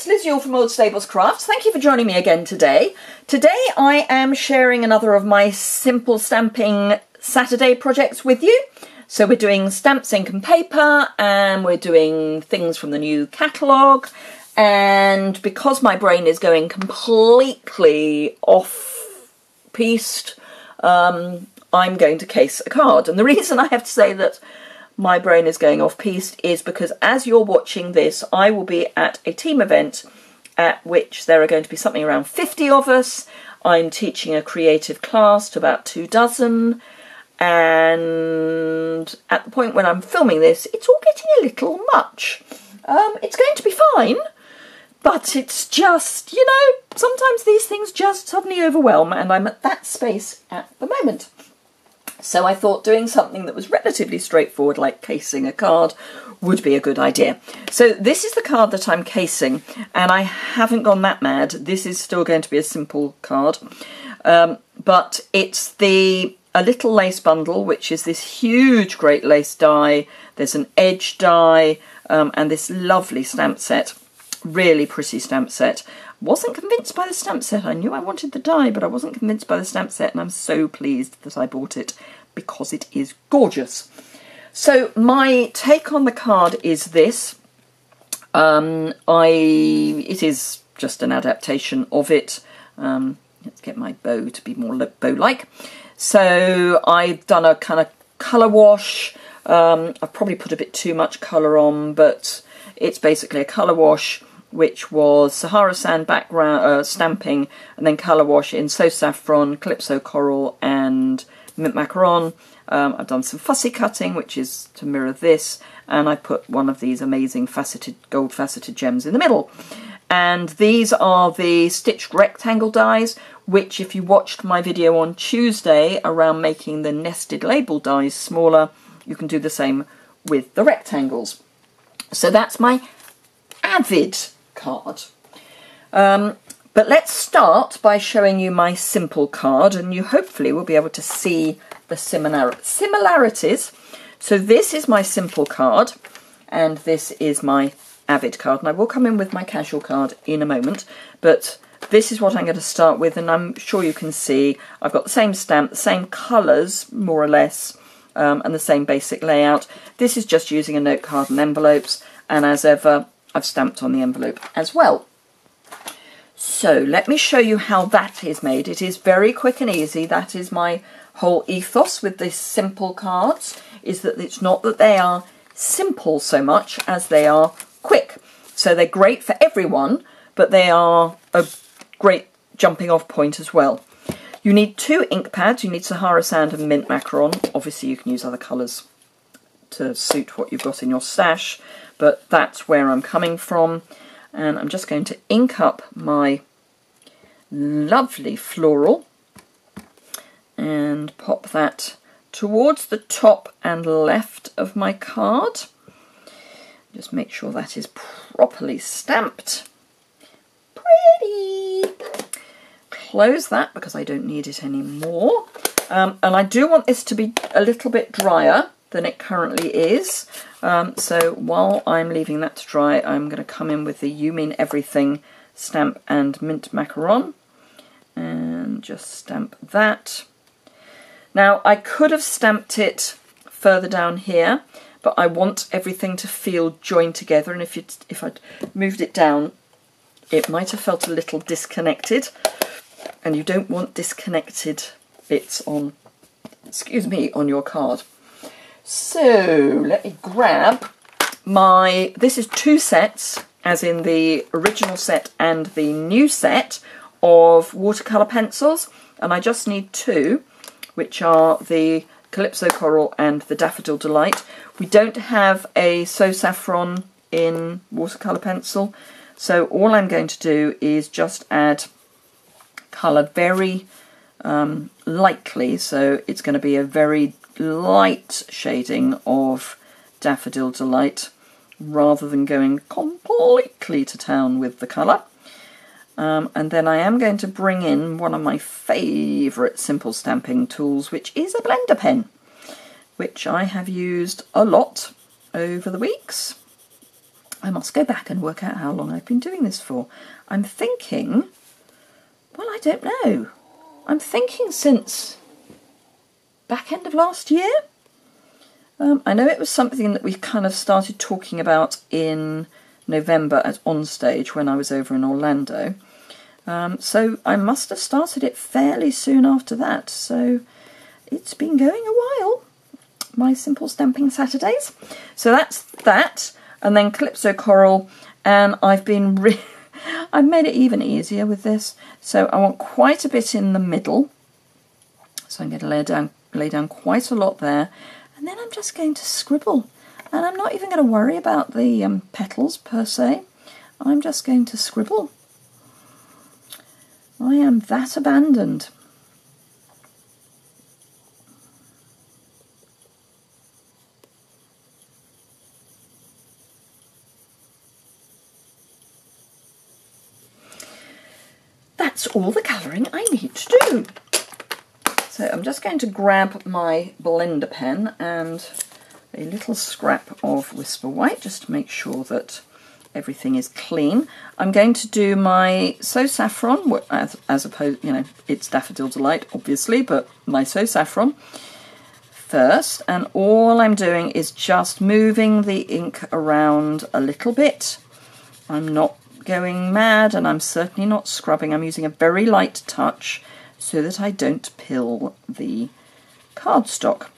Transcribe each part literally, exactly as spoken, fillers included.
it's Liz Yuille from Old Stables Crafts. Thank you for joining me again today. Today I am sharing another of my Simple Stamping Saturday projects with you. So we're doing stamps, ink and paper, and we're doing things from the new catalogue. And because my brain is going completely off-piste, um, I'm going to case a card. And the reason I have to say that my brain is going off-piste is because as you're watching this, I will be at a team event at which there are going to be something around fifty of us. I'm teaching a creative class to about two dozen. And at the point when I'm filming this, it's all getting a little much. Um, it's going to be fine, but it's just, you know, sometimes these things just suddenly overwhelm, and I'm at that space at the moment. So I thought doing something that was relatively straightforward, like casing a card, would be a good idea. So this is the card that I'm casing, and I haven't gone that mad. This is still going to be a simple card, um, but it's the A Little Lace bundle, which is this huge great lace die. There's an edge die, um, and this lovely stamp set, really pretty stamp set. Wasn't convinced by the stamp set. I knew I wanted the die, but I wasn't convinced by the stamp set, and I'm so pleased that I bought it because it is gorgeous. So my take on the card is this. Um, I it is just an adaptation of it. Um, let's get my bow to be more bow-like. So I've done a kind of colour wash. Um, I've probably put a bit too much colour on, but it's basically a colour wash, which was Sahara Sand background uh, stamping, and then colour wash in So Saffron, Calypso Coral, and Mint Macaron. Um, I've done some fussy cutting, which is to mirror this, and I put one of these amazing faceted gold faceted gems in the middle. And these are the Stitched Rectangle Dies, which if you watched my video on Tuesday around making the nested label dies smaller, you can do the same with the rectangles. So that's my Avid card. Um, but let's start by showing you my simple card, and you hopefully will be able to see the similar similarities. So this is my simple card, and this is my Avid card, and I will come in with my casual card in a moment, but this is what I'm going to start with. And I'm sure you can see I've got the same stamp, the same colours more or less, um, and the same basic layout. This is just using a note card and envelopes, and as ever I've stamped on the envelope as well. So let me show you how that is made. It is very quick and easy. That is my whole ethos with these simple cards, is that it's not that they are simple so much as they are quick. So they're great for everyone, but they are a great jumping off point as well. You need two ink pads. You need Sahara Sand and Mint Macaron. Obviously you can use other colours to suit what you've got in your stash, but that's where I'm coming from. And I'm just going to ink up my lovely floral and pop that towards the top and left of my card. Just make sure that is properly stamped. Pretty! Close that because I don't need it anymore. Um, and I do want this to be a little bit drier than it currently is. Um, so while I'm leaving that to dry, I'm going to come in with the You Mean Everything stamp and Mint Macaron. And just stamp that. Now, I could have stamped it further down here, but I want everything to feel joined together, and if you if I'd moved it down, it might have felt a little disconnected, and you don't want disconnected bits on, excuse me, on your card. So let me grab my, this is two sets, as in the original set and the new set of watercolour pencils, and I just need two, which are the Calypso Coral and the Daffodil Delight. We don't have a So Saffron in watercolour pencil, so all I'm going to do is just add colour very um, lightly, so it's going to be a very light shading of Daffodil Delight rather than going completely to town with the colour. Um, and then I am going to bring in one of my favourite simple stamping tools, which is a blender pen, which I have used a lot over the weeks. I must go back and work out how long I've been doing this for. I'm thinking, well, I don't know. I'm thinking since back end of last year. Um, I know it was something that we kind of started talking about in November at On Stage when I was over in Orlando. Um, so I must have started it fairly soon after that. So it's been going a while, my Simple Stamping Saturdays. So that's that. And then Calypso Coral, and I've been re I've made it even easier with this. So I want quite a bit in the middle. So I'm going to lay down lay down quite a lot there, and then I'm just going to scribble. And I'm not even going to worry about the um, petals per se. I'm just going to scribble. I am that abandoned. That's all the colouring I need to do. So I'm just going to grab my blender pen and a little scrap of Whisper White just to make sure that everything is clean. I'm going to do my So Saffron, as, as opposed, you know, it's Daffodil Delight obviously, but my So Saffron first. And all I'm doing is just moving the ink around a little bit. I'm not going mad, and I'm certainly not scrubbing. I'm using a very light touch so that I don't pill the cardstock.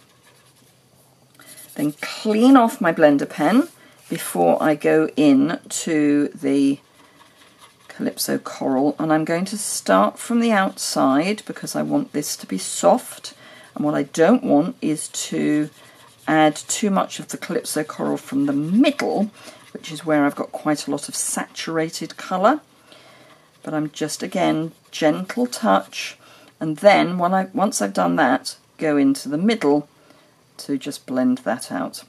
Then clean off my blender pen before I go in to the Calypso Coral, and I'm going to start from the outside because I want this to be soft, and what I don't want is to add too much of the Calypso Coral from the middle, which is where I've got quite a lot of saturated colour. But I'm just, again, gentle touch, and then when I, once I've done that, go into the middle to just blend that out.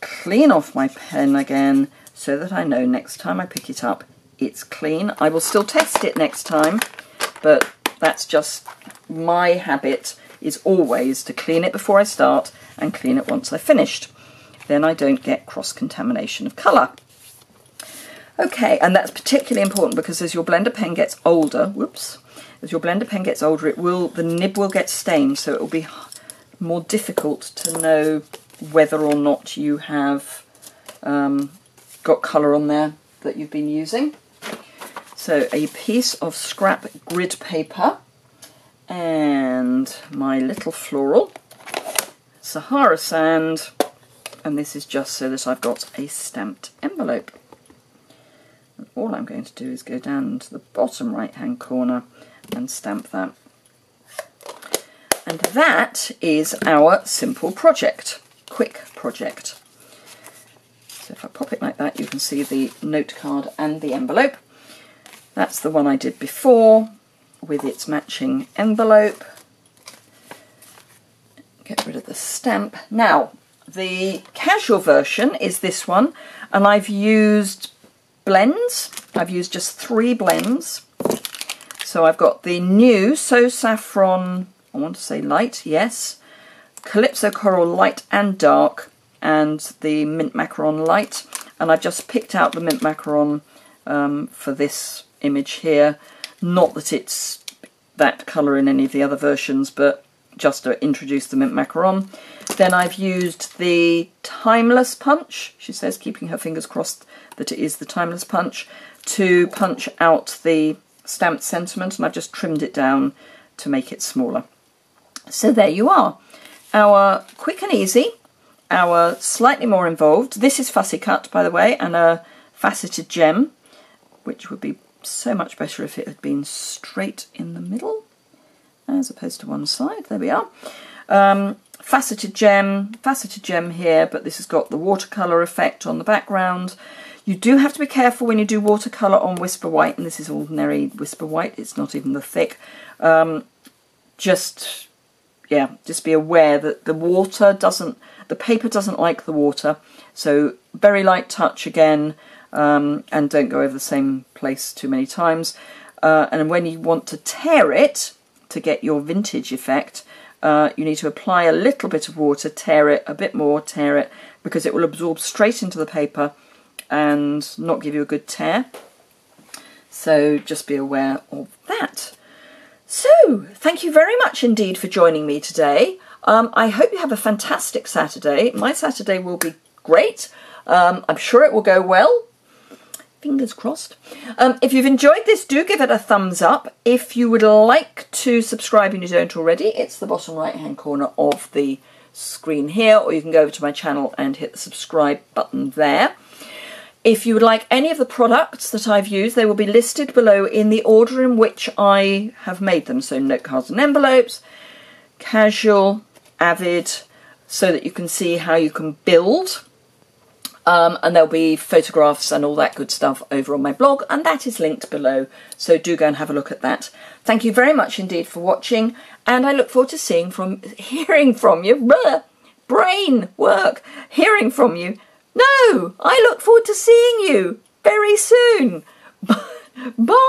Clean off my pen again so that I know next time I pick it up it's clean. I will still test it next time, but that's just my habit, is always to clean it before I start and clean it once I've finished. Then I don't get cross-contamination of colour. Okay, and that's particularly important because as your blender pen gets older, whoops, as your blender pen gets older, it will, the nib will get stained, so it will be more difficult to know whether or not you have um, got colour on there that you've been using. So a piece of scrap grid paper and my little floral, Sahara Sand, and this is just so that I've got a stamped envelope. And all I'm going to do is go down to the bottom right hand corner and stamp that. And that is our simple project, quick project. So if I pop it like that, you can see the note card and the envelope. That's the one I did before with its matching envelope. Get rid of the stamp. Now, the casual version is this one, and I've used blends. I've used just three blends. So I've got the new So Saffron, I want to say light, yes, Calypso Coral light and dark, and the Mint Macaron light. And I've just picked out the Mint Macaron um, for this image here. Not that it's that colour in any of the other versions, but just to introduce the Mint Macaron. Then I've used the Timeless Punch, she says, keeping her fingers crossed that it is the Timeless Punch, to punch out the stamped sentiment, and I've just trimmed it down to make it smaller. So there you are. Our quick and easy, our slightly more involved. This is fussy cut, by the way, and a faceted gem, which would be so much better if it had been straight in the middle as opposed to one side. There we are. Um, faceted gem, faceted gem here, but this has got the watercolour effect on the background. You do have to be careful when you do watercolour on Whisper White, and this is ordinary Whisper White, it's not even the thick. Um, just, yeah, just be aware that the water doesn't, the paper doesn't like the water, so very light touch again, um, and don't go over the same place too many times. Uh, and when you want to tear it to get your vintage effect, Uh, you need to apply a little bit of water, tear it, a bit more, tear it, because it will absorb straight into the paper and not give you a good tear. So just be aware of that. So thank you very much indeed for joining me today. Um, I hope you have a fantastic Saturday. My Saturday will be great. Um, I'm sure it will go well. Fingers crossed. Um, if you've enjoyed this, do give it a thumbs up. If you would like to subscribe and you don't already, it's the bottom right hand corner of the screen here, or you can go over to my channel and hit the subscribe button there. If you would like any of the products that I've used, they will be listed below in the order in which I have made them. So note cards and envelopes, casual, avid, so that you can see how you can build. Um, and there'll be photographs and all that good stuff over on my blog, and that is linked below, so do go and have a look at that. Thank you very much indeed for watching, and I look forward to seeing from hearing from you blah, brain work hearing from you no I look forward to seeing you very soon. Bye.